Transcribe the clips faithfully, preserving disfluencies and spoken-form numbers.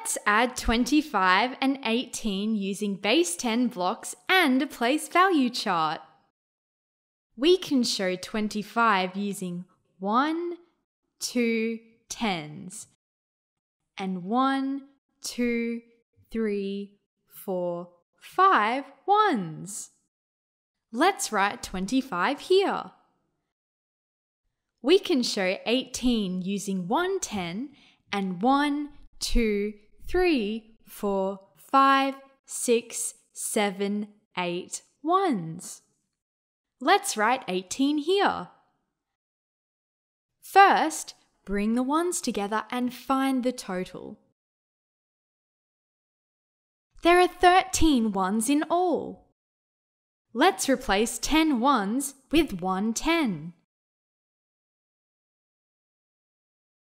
Let's add twenty-five and eighteen using base ten blocks and a place value chart. We can show twenty-five using one, two tens and one, two, three, four, five ones. Let's write twenty-five here. We can show eighteen using one ten and one, two, three, four, five, six, seven, eight ones. Let's write eighteen here. First, bring the ones together and find the total. There are thirteen ones in all. Let's replace ten ones with one ten.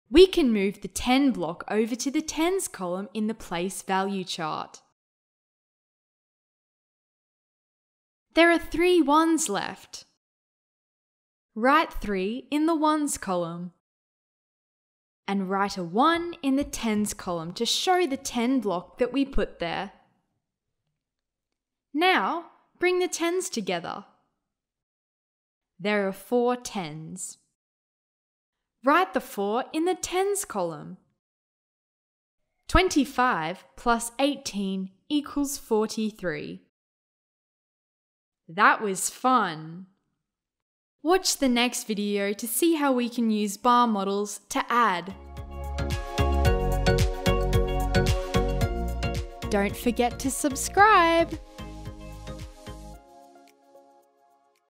We can move the ten block over to the tens column in the place value chart. There are three ones left. Write three in the ones column and write a one in the tens column to show the ten block that we put there. Now bring the tens together. There are four tens. Write the four in the tens column. twenty-five plus eighteen equals forty-three. That was fun! Watch the next video to see how we can use bar models to add. Don't forget to subscribe!